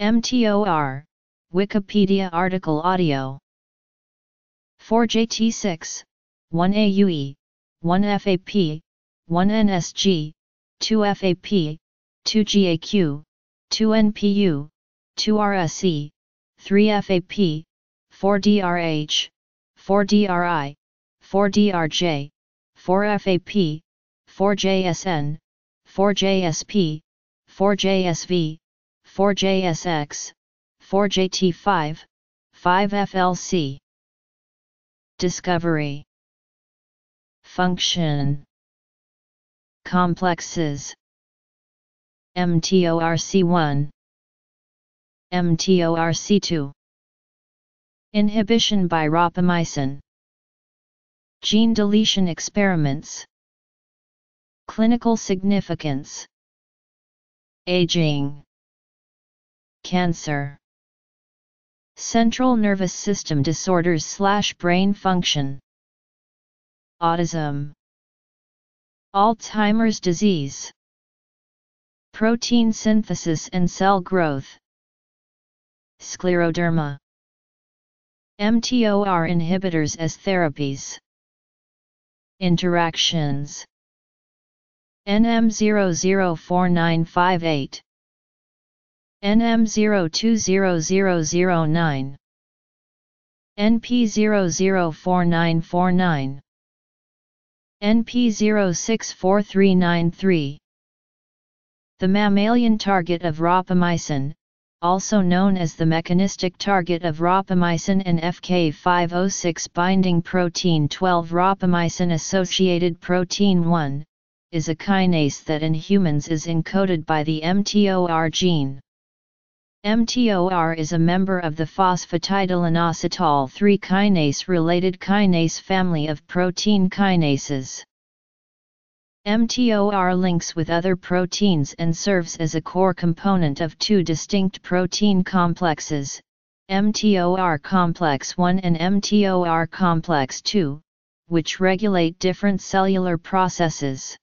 MTOR, Wikipedia article audio. 4JT6, 1AUE, 1FAP, 1NSG, 2FAP, 2GAQ, 2NPU, 2RSE, 3FAP, 4DRH, 4DRI, 4DRJ, 4FAP, 4JSN, 4JSP, 4JSV, 4JSX, 4JT5, 5FLC. Discovery. Function. Complexes. MTORC1, MTORC2. Inhibition by rapamycin. Gene deletion experiments. Clinical significance. Aging. Cancer. Central nervous system disorders / brain function. Autism. Alzheimer's disease. Protein synthesis and cell growth. Scleroderma. MTOR inhibitors as therapies. Interactions. NM004958, NM020009, NP004949, NP064393. The mammalian target of rapamycin, also known as the mechanistic target of rapamycin and FK506 binding protein 12 rapamycin-associated protein 1, is a kinase that in humans is encoded by the MTOR gene. MTOR is a member of the phosphatidylinositol 3 kinase-related kinase family of protein kinases. MTOR links with other proteins and serves as a core component of two distinct protein complexes, MTOR complex 1 and MTOR complex 2, which regulate different cellular processes.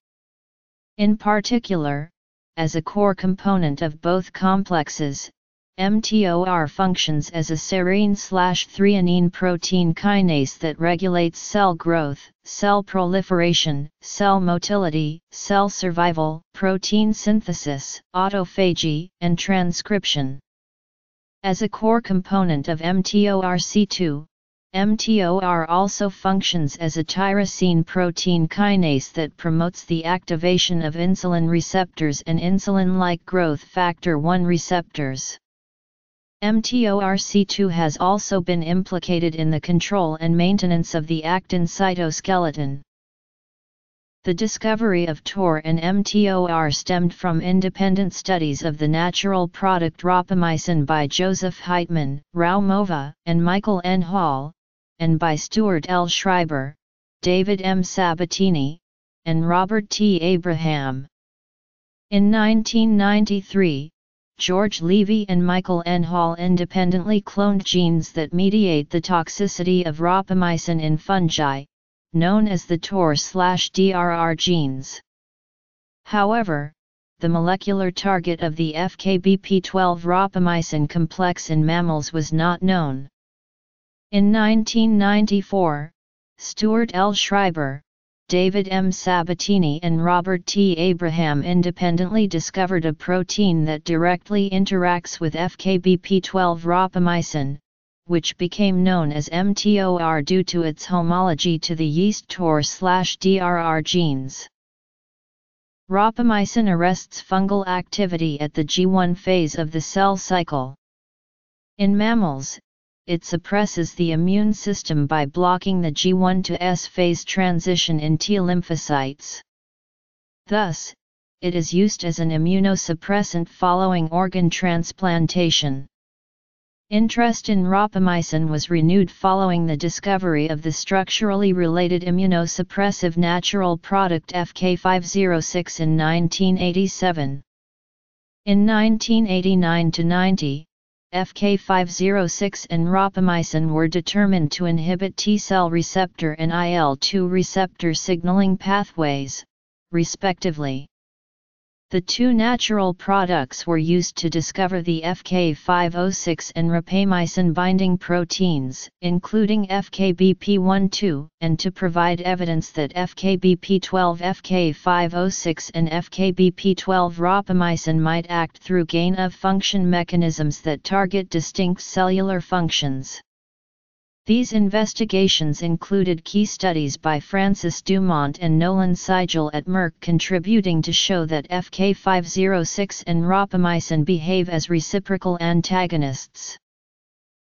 In particular, as a core component of both complexes, MTOR functions as a serine/threonine protein kinase that regulates cell growth, cell proliferation, cell motility, cell survival, protein synthesis, autophagy, and transcription. As a core component of MTORC2, MTOR also functions as a tyrosine protein kinase that promotes the activation of insulin receptors and insulin-like growth factor 1 receptors. MTORC2 has also been implicated in the control and maintenance of the actin cytoskeleton. The discovery of TOR and MTOR stemmed from independent studies of the natural product rapamycin by Joseph Heitman, Rao Movva, and Michael N. Hall, and by Stuart L. Schreiber, David M. Sabatini, and Robert T. Abraham. In 1993, George Levy and Michael N. Hall independently cloned genes that mediate the toxicity of rapamycin in fungi, known as the TOR/DRR genes. However, the molecular target of the FKBP12 rapamycin complex in mammals was not known. In 1994, Stuart L. Schreiber, David M. Sabatini and Robert T. Abraham independently discovered a protein that directly interacts with FKBP12 rapamycin, which became known as MTOR due to its homology to the yeast TOR/DRR genes. Rapamycin arrests fungal activity at the G1 phase of the cell cycle. In mammals, it suppresses the immune system by blocking the G1 to S phase transition in T lymphocytes. Thus, it is used as an immunosuppressant following organ transplantation. Interest in rapamycin was renewed following the discovery of the structurally related immunosuppressive natural product FK506 in 1987. In 1989–90, FK506 and rapamycin were determined to inhibit T-cell receptor and IL-2 receptor signaling pathways, respectively. The two natural products were used to discover the FK506 and rapamycin binding proteins, including FKBP12, and to provide evidence that FKBP12, FK506 and FKBP12 rapamycin might act through gain-of-function mechanisms that target distinct cellular functions. These investigations included key studies by Francis Dumont and Nolan Seigel at Merck contributing to show that FK506 and rapamycin behave as reciprocal antagonists.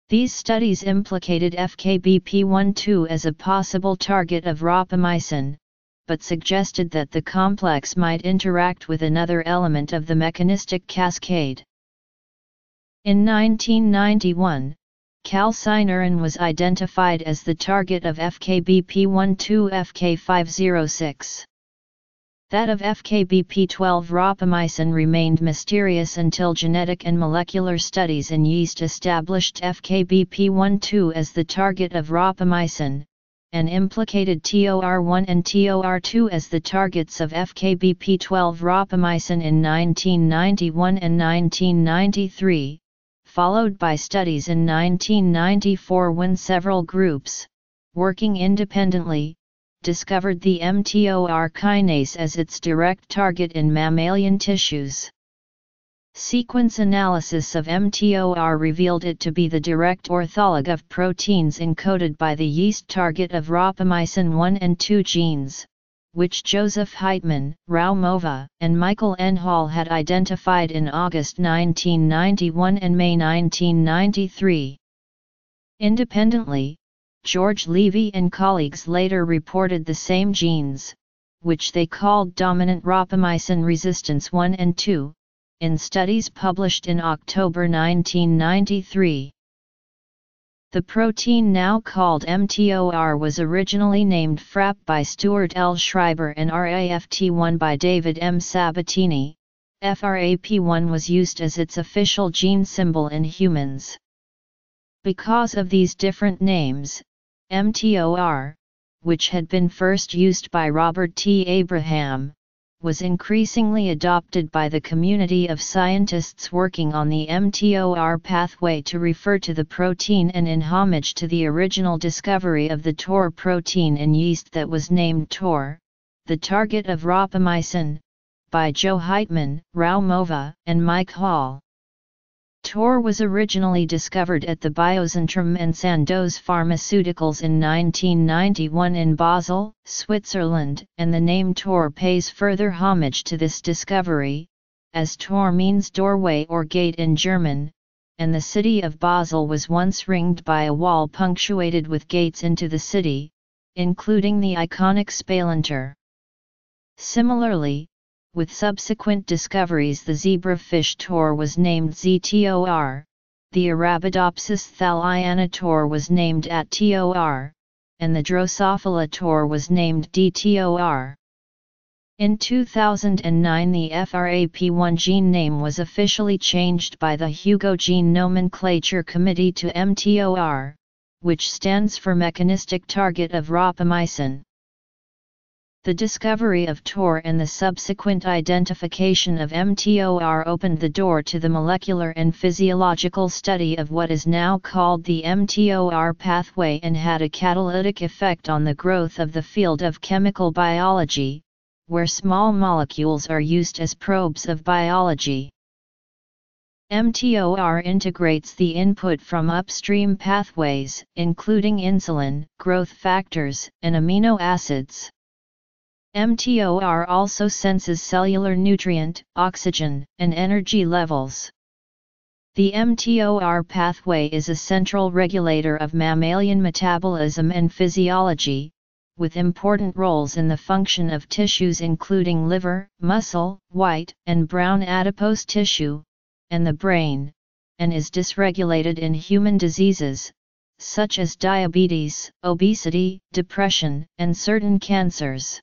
These studies implicated FKBP12 as a possible target of rapamycin, but suggested that the complex might interact with another element of the mechanistic cascade. In 1991, calcineurin was identified as the target of FKBP12 FK506. That of FKBP12 rapamycin remained mysterious until genetic and molecular studies in yeast established FKBP12 as the target of rapamycin, and implicated TOR1 and TOR2 as the targets of FKBP12 rapamycin in 1991 and 1993. Followed by studies in 1994 when several groups, working independently, discovered the mTOR kinase as its direct target in mammalian tissues. Sequence analysis of mTOR revealed it to be the direct orthologue of proteins encoded by the yeast target of rapamycin 1 and 2 genes, which Joseph Heitman, Rao Movva, and Michael N. Hall had identified in August 1991 and May 1993. Independently, George Levy and colleagues later reported the same genes, which they called dominant rapamycin resistance 1 and 2, in studies published in October 1993. The protein now called mTOR was originally named FRAP by Stuart L. Schreiber and RAFT1 by David M. Sabatini. FRAP1 was used as its official gene symbol in humans. Because of these different names, mTOR, which had been first used by Robert T. Abraham, was increasingly adopted by the community of scientists working on the mTOR pathway to refer to the protein and in homage to the original discovery of the TOR protein in yeast that was named TOR, the target of rapamycin, by Joe Heitman, Rao Movva, and Mike Hall. TOR was originally discovered at the Biozentrum and Sandoz Pharmaceuticals in 1991 in Basel, Switzerland, and the name TOR pays further homage to this discovery, as TOR means doorway or gate in German, and the city of Basel was once ringed by a wall punctuated with gates into the city, including the iconic Spalanter. Similarly, with subsequent discoveries the zebrafish TOR was named ZTOR, the Arabidopsis thaliana TOR was named ATTOR, and the Drosophila TOR was named DTOR. In 2009 the FRAP1 gene name was officially changed by the Hugo Gene Nomenclature Committee to mTOR, which stands for Mechanistic Target of Rapamycin. The discovery of TOR and the subsequent identification of mTOR opened the door to the molecular and physiological study of what is now called the mTOR pathway and had a catalytic effect on the growth of the field of chemical biology, where small molecules are used as probes of biology. mTOR integrates the input from upstream pathways, including insulin, growth factors, and amino acids. mTOR also senses cellular nutrient, oxygen, and energy levels. The mTOR pathway is a central regulator of mammalian metabolism and physiology, with important roles in the function of tissues including liver, muscle, white and brown adipose tissue, and the brain, and is dysregulated in human diseases, such as diabetes, obesity, depression, and certain cancers.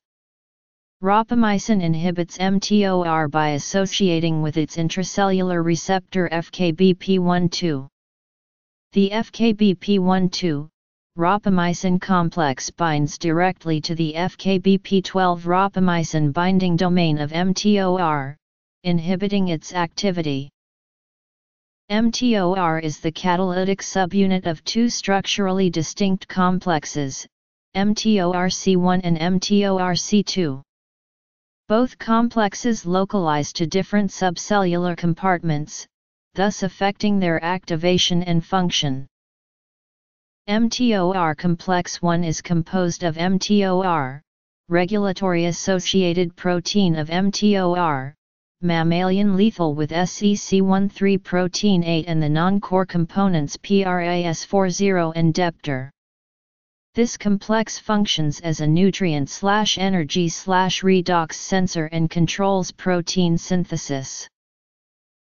Rapamycin inhibits mTOR by associating with its intracellular receptor FKBP12. The FKBP12 rapamycin complex binds directly to the FKBP12 rapamycin binding domain of mTOR, inhibiting its activity. mTOR is the catalytic subunit of two structurally distinct complexes, MTORC1 and MTORC2. Both complexes localize to different subcellular compartments, thus affecting their activation and function. MTOR complex 1 is composed of mTOR, regulatory-associated protein of mTOR, mammalian lethal with SEC13 protein 8 and the non-core components PRAS40 and DEPTOR. This complex functions as a nutrient/energy/redox sensor and controls protein synthesis.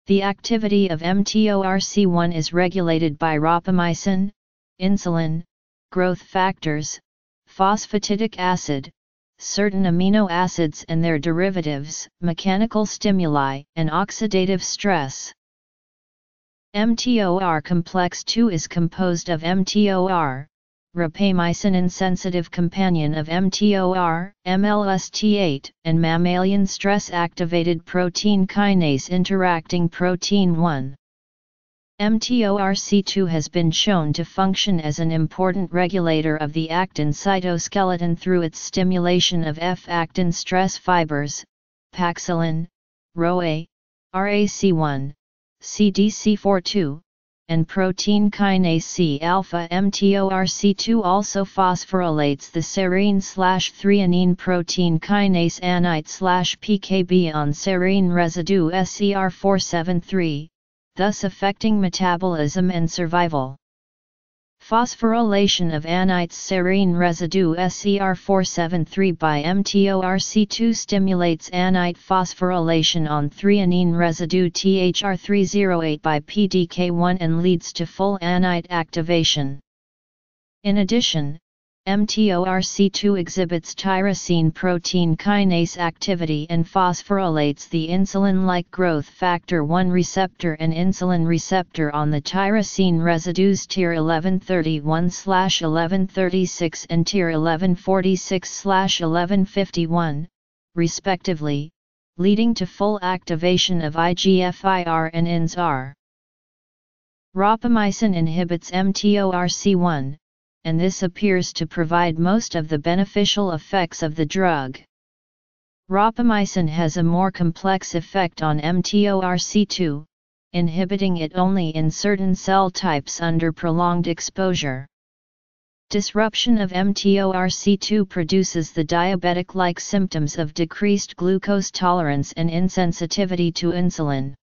The activity of mTORC1 is regulated by rapamycin, insulin, growth factors, phosphatidic acid, certain amino acids and their derivatives, mechanical stimuli, and oxidative stress. mTOR complex 2 is composed of mTOR, rapamycin-insensitive companion of mTOR, MLST8, and mammalian stress-activated protein kinase interacting protein 1. mTORC2 has been shown to function as an important regulator of the actin cytoskeleton through its stimulation of F-actin stress fibers, paxillin, RhoA, RAC1, CDC42, and protein kinase C-alpha. mTORC2 also phosphorylates the serine/threonine protein kinase anite/PKB on serine residue SER473, thus affecting metabolism and survival. Phosphorylation of anite's serine residue SER473 by mTORC2 stimulates anite phosphorylation on threonine residue THR308 by PDK1 and leads to full anite activation. In addition, mTORC2 exhibits tyrosine protein kinase activity and phosphorylates the insulin-like growth factor 1 receptor and insulin receptor on the tyrosine residues TIR1131/1136 and TIR1146/1151, respectively, leading to full activation of IGF-IR and INSR. Rapamycin inhibits mTORC1, and this appears to provide most of the beneficial effects of the drug. Rapamycin has a more complex effect on mTORC2, inhibiting it only in certain cell types under prolonged exposure. Disruption of mTORC2 produces the diabetic-like symptoms of decreased glucose tolerance and insensitivity to insulin.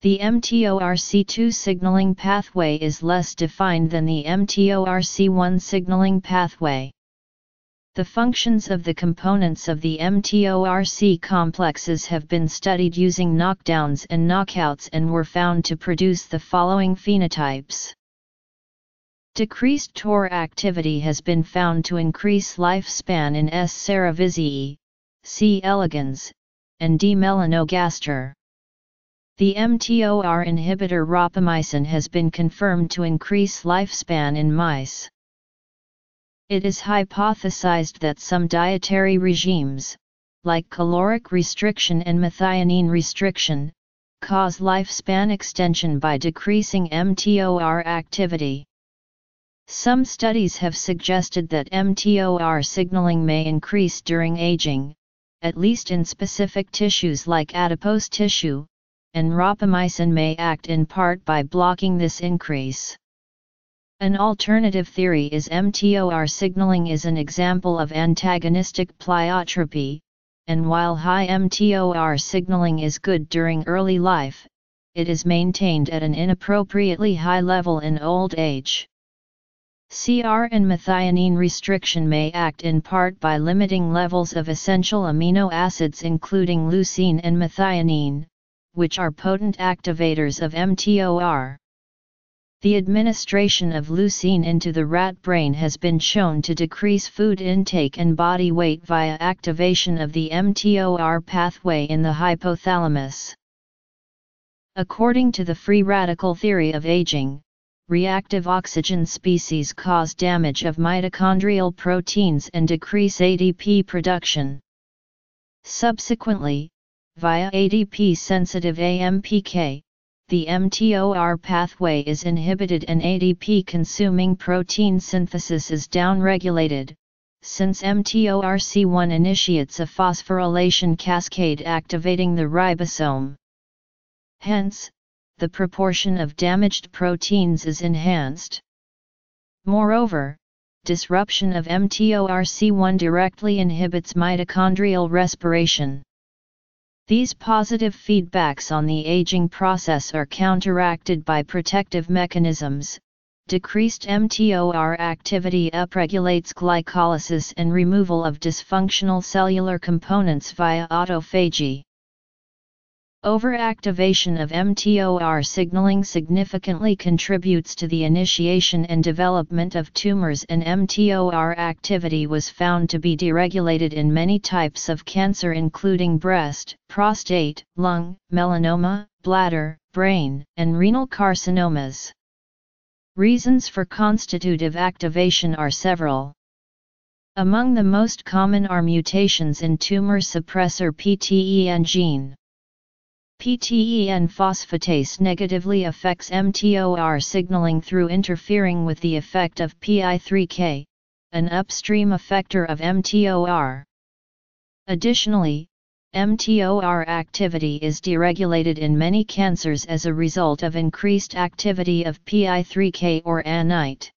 The mTORC2 signaling pathway is less defined than the mTORC1 signaling pathway. The functions of the components of the mTORC complexes have been studied using knockdowns and knockouts and were found to produce the following phenotypes. Decreased TOR activity has been found to increase lifespan in S. cerevisiae, C. elegans, and D. melanogaster. The mTOR inhibitor rapamycin has been confirmed to increase lifespan in mice. It is hypothesized that some dietary regimes, like caloric restriction and methionine restriction, cause lifespan extension by decreasing mTOR activity. Some studies have suggested that mTOR signaling may increase during aging, at least in specific tissues like adipose tissue, and rapamycin may act in part by blocking this increase. An alternative theory is mTOR signaling is an example of antagonistic pleiotropy, and while high mTOR signaling is good during early life, it is maintained at an inappropriately high level in old age. CR and methionine restriction may act in part by limiting levels of essential amino acids including leucine and methionine, which are potent activators of mTOR. The administration of leucine into the rat brain has been shown to decrease food intake and body weight via activation of the mTOR pathway in the hypothalamus. According to the free radical theory of aging, reactive oxygen species cause damage of mitochondrial proteins and decrease ATP production. Subsequently, via ADP-sensitive AMPK, the mTOR pathway is inhibited and ADP-consuming protein synthesis is downregulated, since mTORC1 initiates a phosphorylation cascade activating the ribosome. Hence, the proportion of damaged proteins is enhanced. Moreover, disruption of mTORC1 directly inhibits mitochondrial respiration. These positive feedbacks on the aging process are counteracted by protective mechanisms. Decreased mTOR activity upregulates glycolysis and removal of dysfunctional cellular components via autophagy. Overactivation of mTOR signaling significantly contributes to the initiation and development of tumors, and mTOR activity was found to be deregulated in many types of cancer, including breast, prostate, lung, melanoma, bladder, brain, and renal carcinomas. Reasons for constitutive activation are several. Among the most common are mutations in tumor suppressor PTEN gene. PTEN phosphatase negatively affects mTOR signaling through interfering with the effect of PI3K, an upstream effector of mTOR. Additionally, mTOR activity is deregulated in many cancers as a result of increased activity of PI3K or ANIT.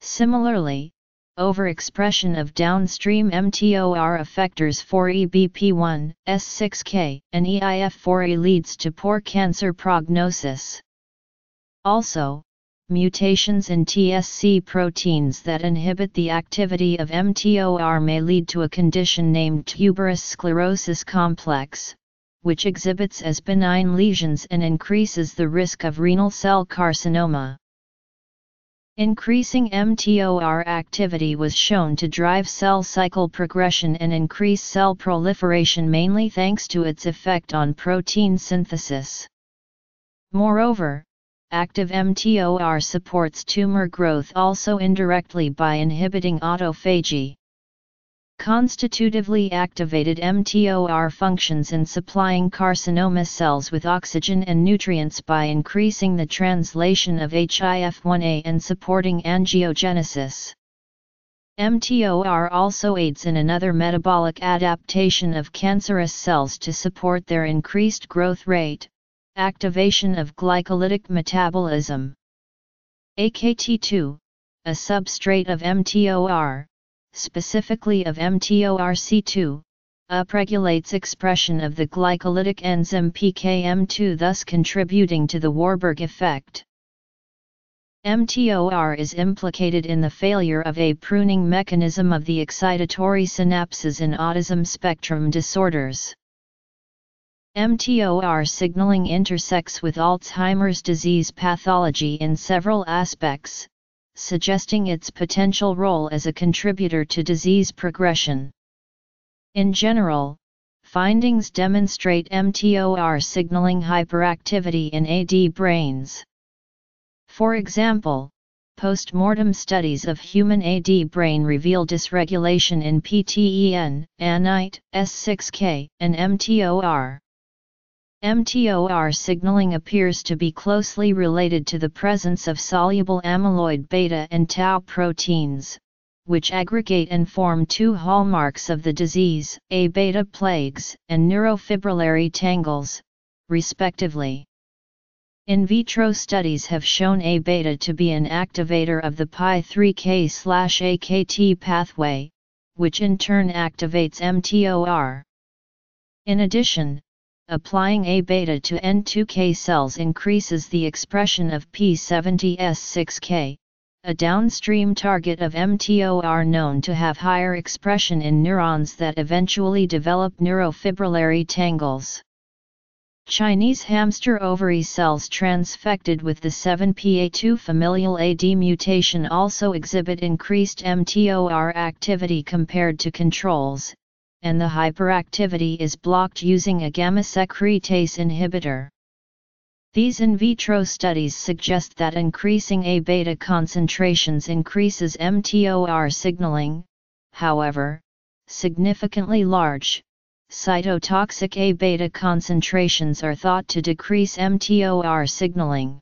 Similarly, overexpression of downstream mTOR effectors 4EBP1, S6K, and EIF4A leads to poor cancer prognosis. Also, mutations in TSC proteins that inhibit the activity of mTOR may lead to a condition named tuberous sclerosis complex, which exhibits as benign lesions and increases the risk of renal cell carcinoma. Increasing mTOR activity was shown to drive cell cycle progression and increase cell proliferation, mainly thanks to its effect on protein synthesis. Moreover, active mTOR supports tumor growth also indirectly by inhibiting autophagy. Constitutively activated mTOR functions in supplying carcinoma cells with oxygen and nutrients by increasing the translation of HIF1A and supporting angiogenesis. mTOR also aids in another metabolic adaptation of cancerous cells to support their increased growth rate: activation of glycolytic metabolism. AKT2, a substrate of mTOR, specifically of mTORC2, upregulates expression of the glycolytic enzyme PKM2, thus contributing to the Warburg effect. mTOR is implicated in the failure of a pruning mechanism of the excitatory synapses in autism spectrum disorders. mTOR signaling intersects with Alzheimer's disease pathology in several aspects, suggesting its potential role as a contributor to disease progression. In general, findings demonstrate mTOR signaling hyperactivity in AD brains. For example, post-mortem studies of human AD brain reveal dysregulation in PTEN, ANIT, S6K, and mTOR. mTOR signaling appears to be closely related to the presence of soluble amyloid beta and tau proteins, which aggregate and form two hallmarks of the disease, A-beta plaques and neurofibrillary tangles, respectively. In vitro studies have shown A-beta to be an activator of the PI3K/AKT pathway, which in turn activates mTOR. In addition, applying A-beta to N2K cells increases the expression of p70S6K, a downstream target of mTOR known to have higher expression in neurons that eventually develop neurofibrillary tangles. Chinese hamster ovary cells transfected with the 7Pa2 familial AD mutation also exhibit increased mTOR activity compared to controls, and the hyperactivity is blocked using a gamma-secretase inhibitor. These in vitro studies suggest that increasing A-beta concentrations increases mTOR signaling. However, significantly large, cytotoxic A-beta concentrations are thought to decrease mTOR signaling.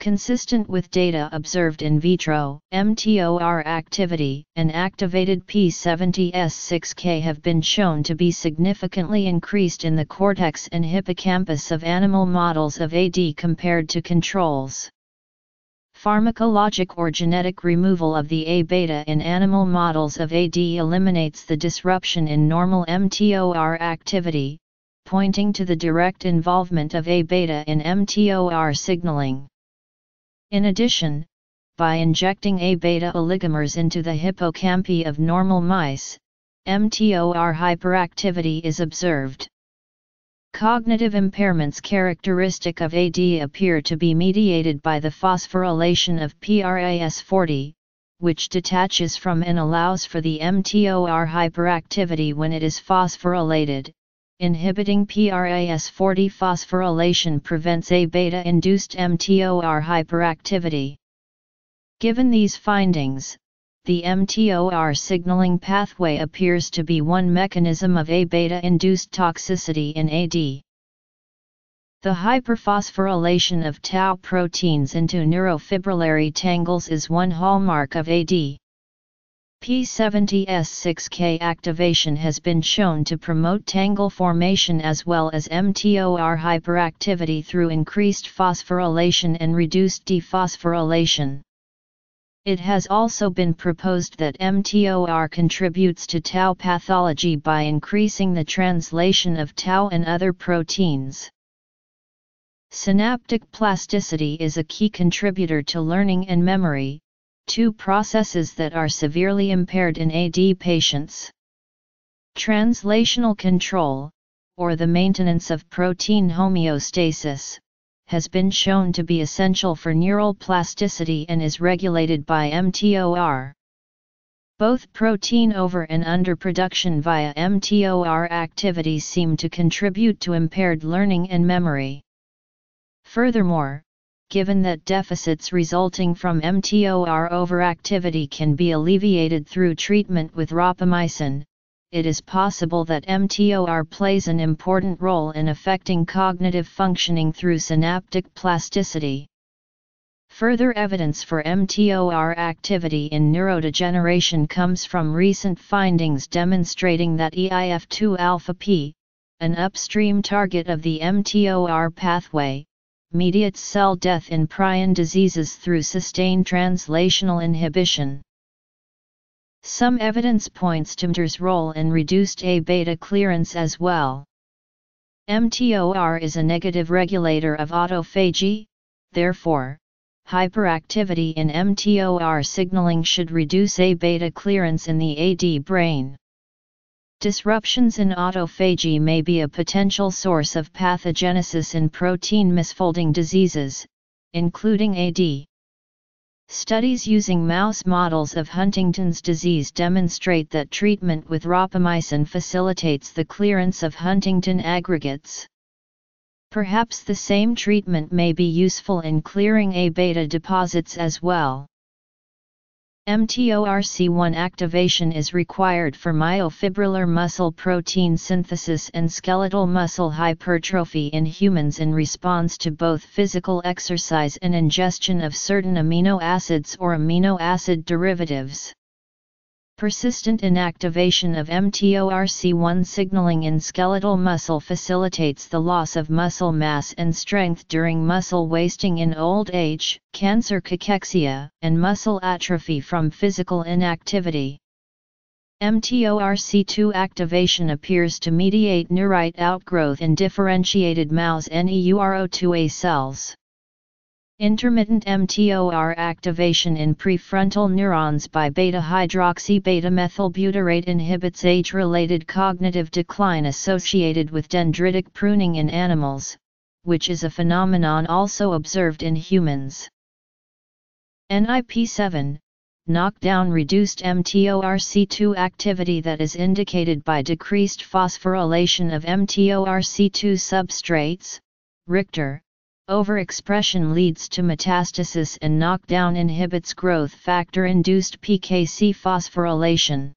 Consistent with data observed in vitro, mTOR activity and activated p70S6K have been shown to be significantly increased in the cortex and hippocampus of animal models of AD compared to controls. Pharmacologic or genetic removal of the A-beta in animal models of AD eliminates the disruption in normal mTOR activity, pointing to the direct involvement of A-beta in mTOR signaling. In addition, by injecting A-beta oligomers into the hippocampi of normal mice, mTOR hyperactivity is observed. Cognitive impairments characteristic of AD appear to be mediated by the phosphorylation of PRAS40, which detaches from and allows for the mTOR hyperactivity when it is phosphorylated. Inhibiting PRAS40 phosphorylation prevents A-beta-induced mTOR hyperactivity. Given these findings, the mTOR signaling pathway appears to be one mechanism of A-beta-induced toxicity in AD. The hyperphosphorylation of tau proteins into neurofibrillary tangles is one hallmark of AD. P70S6K activation has been shown to promote tangle formation as well as mTOR hyperactivity through increased phosphorylation and reduced dephosphorylation. It has also been proposed that mTOR contributes to tau pathology by increasing the translation of tau and other proteins. Synaptic plasticity is a key contributor to learning and memory, two processes that are severely impaired in AD patients. Translational control, or the maintenance of protein homeostasis, has been shown to be essential for neural plasticity and is regulated by mTOR. Both protein over and underproduction via mTOR activity seem to contribute to impaired learning and memory. Furthermore, given that deficits resulting from mTOR overactivity can be alleviated through treatment with rapamycin, it is possible that mTOR plays an important role in affecting cognitive functioning through synaptic plasticity. Further evidence for mTOR activity in neurodegeneration comes from recent findings demonstrating that eIF2-alpha-p, an upstream target of the mTOR pathway, mediates cell death in prion diseases through sustained translational inhibition. Some evidence points to mTOR's role in reduced A-beta clearance as well. mTOR is a negative regulator of autophagy, therefore, hyperactivity in mTOR signaling should reduce A-beta clearance in the AD brain. Disruptions in autophagy may be a potential source of pathogenesis in protein misfolding diseases, including AD. Studies using mouse models of Huntington's disease demonstrate that treatment with rapamycin facilitates the clearance of Huntington aggregates. Perhaps the same treatment may be useful in clearing A-beta deposits as well. MTORC1 activation is required for myofibrillar muscle protein synthesis and skeletal muscle hypertrophy in humans in response to both physical exercise and ingestion of certain amino acids or amino acid derivatives. Persistent inactivation of MTORC1 signaling in skeletal muscle facilitates the loss of muscle mass and strength during muscle wasting in old age, cancer cachexia, and muscle atrophy from physical inactivity. MTORC2 activation appears to mediate neurite outgrowth in differentiated mouse NEUR0-2A cells. Intermittent mTOR activation in prefrontal neurons by beta-hydroxy-beta-methylbutyrate inhibits age-related cognitive decline associated with dendritic pruning in animals, which is a phenomenon also observed in humans. NIP7 knockdown reduced mTORC2 activity that is indicated by decreased phosphorylation of mTORC2 substrates, Rictor. Overexpression leads to metastasis and knockdown inhibits growth factor-induced PKC phosphorylation.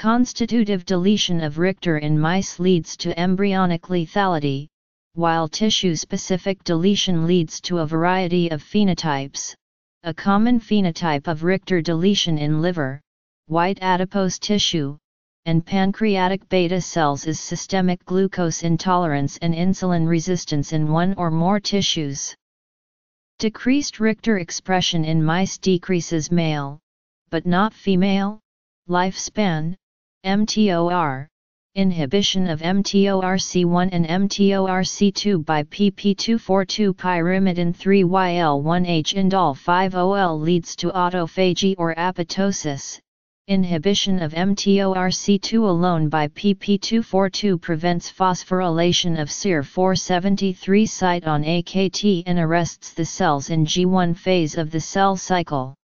Constitutive deletion of Rictor in mice leads to embryonic lethality, while tissue-specific deletion leads to a variety of phenotypes. A common phenotype of Rictor deletion in liver, white adipose tissue, and pancreatic beta cells is systemic glucose intolerance and insulin resistance in one or more tissues. Decreased Rictor expression in mice decreases male, but not female, lifespan, mTOR, inhibition of MTORC1 and MTORC2 by PP242 pyrimidin 3YL1H and all 5OL leads to autophagy or apoptosis. Inhibition of MTORC2 alone by PP242 prevents phosphorylation of SIR473 site on AKT and arrests the cells in G1 phase of the cell cycle.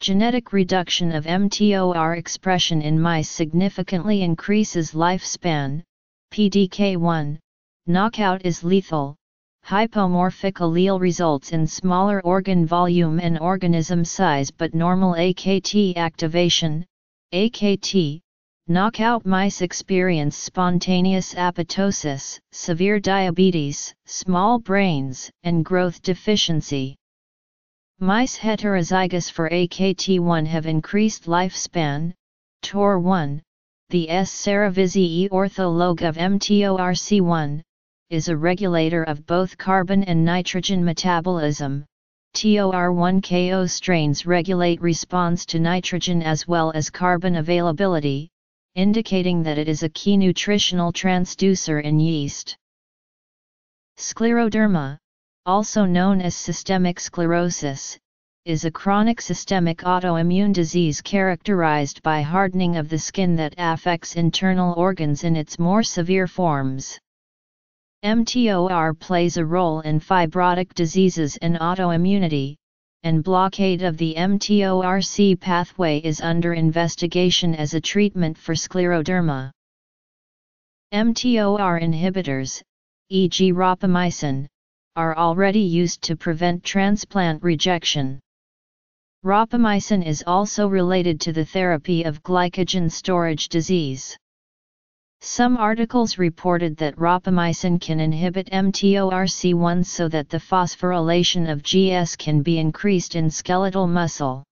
Genetic reduction of mTOR expression in mice significantly increases lifespan. PDK1, knockout is lethal. Hypomorphic allele results in smaller organ volume and organism size but normal AKT activation. AKT, knockout mice experience spontaneous apoptosis, severe diabetes, small brains, and growth deficiency. Mice heterozygous for AKT1 have increased lifespan. TOR1, the S. cerevisiae orthologue of MTORC1, is a regulator of both carbon and nitrogen metabolism. TOR1-KO strains regulate response to nitrogen as well as carbon availability, indicating that it is a key nutritional transducer in yeast. Scleroderma, also known as systemic sclerosis, is a chronic systemic autoimmune disease characterized by hardening of the skin that affects internal organs in its more severe forms. mTOR plays a role in fibrotic diseases and autoimmunity, and blockade of the mTORC pathway is under investigation as a treatment for scleroderma. mTOR inhibitors, e.g. rapamycin, are already used to prevent transplant rejection. Rapamycin is also related to the therapy of glycogen storage disease. Some articles reported that rapamycin can inhibit mTORC1 so that the phosphorylation of GS can be increased in skeletal muscle.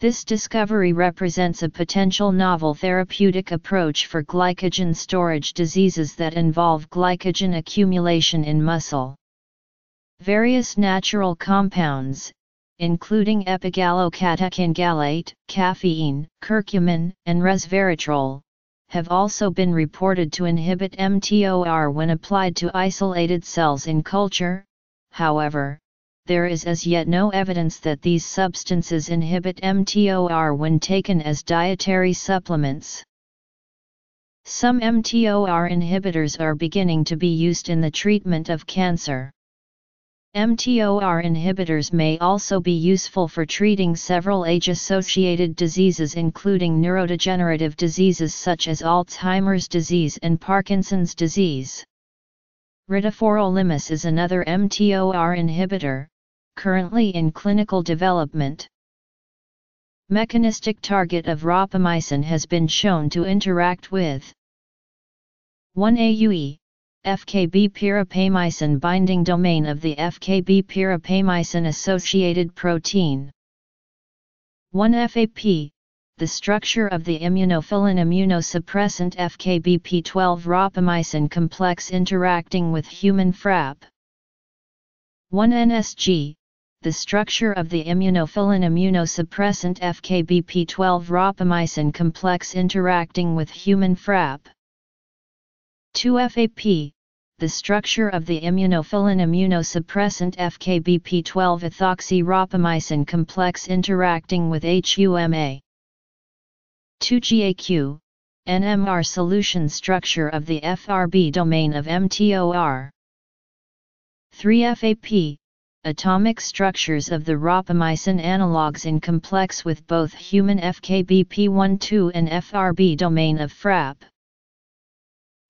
This discovery represents a potential novel therapeutic approach for glycogen storage diseases that involve glycogen accumulation in muscle. Various natural compounds, including epigallocatechin gallate, caffeine, curcumin, and resveratrol, have also been reported to inhibit mTOR when applied to isolated cells in culture. However, there is as yet no evidence that these substances inhibit mTOR when taken as dietary supplements. Some mTOR inhibitors are beginning to be used in the treatment of cancer. mTOR inhibitors may also be useful for treating several age-associated diseases including neurodegenerative diseases such as Alzheimer's disease and Parkinson's disease. Retifanolimus is another mTOR inhibitor, currently in clinical development. Mechanistic target of rapamycin has been shown to interact with 1-AUE. FKB pyropamycin binding domain of the FKB pyropamycin associated protein. 1-FAP, the structure of the immunophilin immunosuppressant FKBP12 rapamycin complex interacting with human FRAP. 1-NSG, the structure of the immunophilin immunosuppressant FKBP12 rapamycin complex interacting with human FRAP. 2-FAP, the structure of the immunophilin immunosuppressant FKBP12 ethoxyrapamycin complex interacting with HUMA. 2-GAQ, NMR solution structure of the FRB domain of mTOR. 3-FAP, atomic structures of the rapamycin analogues in complex with both human FKBP12 and FRB domain of FRAP.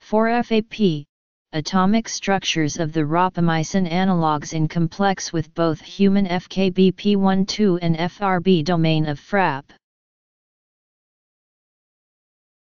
4-FAP, atomic structures of the rapamycin analogues in complex with both human FKBP12 and FRB domain of FRAP.